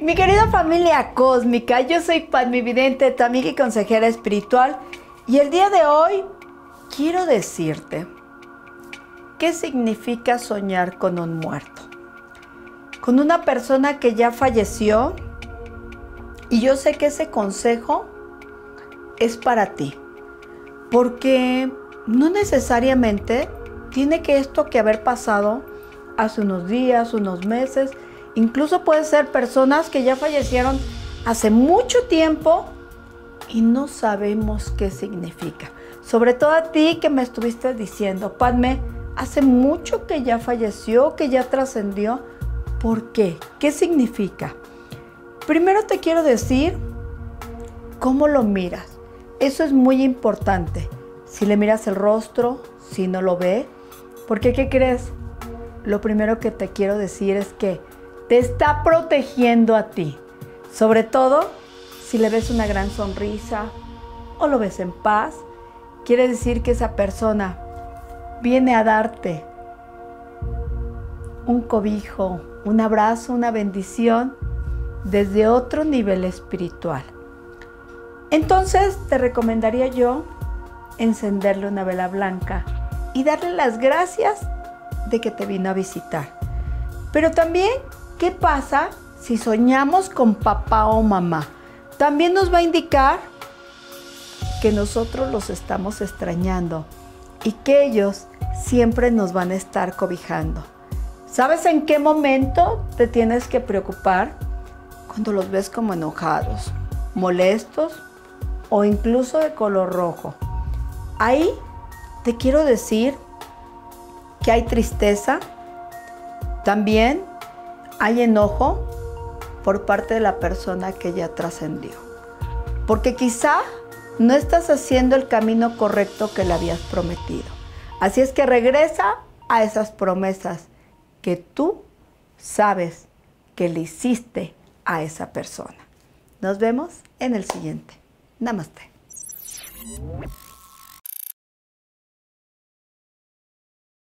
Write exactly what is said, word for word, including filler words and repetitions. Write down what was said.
Mi querida familia cósmica, yo soy Padme Vidente, tu amiga y consejera espiritual, y el día de hoy quiero decirte qué significa soñar con un muerto, con una persona que ya falleció, y yo sé que ese consejo es para ti, porque no necesariamente tiene que esto que haber pasado hace unos días, unos meses. Incluso puede ser personas que ya fallecieron hace mucho tiempo y no sabemos qué significa. Sobre todo a ti que me estuviste diciendo, Padme, hace mucho que ya falleció, que ya trascendió. ¿Por qué? ¿Qué significa? Primero te quiero decir cómo lo miras. Eso es muy importante. Si le miras el rostro, si no lo ve. Porque, ¿qué crees? Lo primero que te quiero decir es que te está protegiendo a ti, sobre todo si le ves una gran sonrisa o lo ves en paz. Quiere decir que esa persona viene a darte un cobijo, un abrazo, una bendición desde otro nivel espiritual. Entonces te recomendaría yo encenderle una vela blanca y darle las gracias de que te vino a visitar. Pero también, ¿qué pasa si soñamos con papá o mamá? También nos va a indicar que nosotros los estamos extrañando y que ellos siempre nos van a estar cobijando. ¿Sabes en qué momento te tienes que preocupar? Cuando los ves como enojados, molestos o incluso de color rojo. Ahí te quiero decir que hay tristeza, también hay enojo por parte de la persona que ya trascendió. Porque quizá no estás haciendo el camino correcto que le habías prometido. Así es que regresa a esas promesas que tú sabes que le hiciste a esa persona. Nos vemos en el siguiente. Namaste.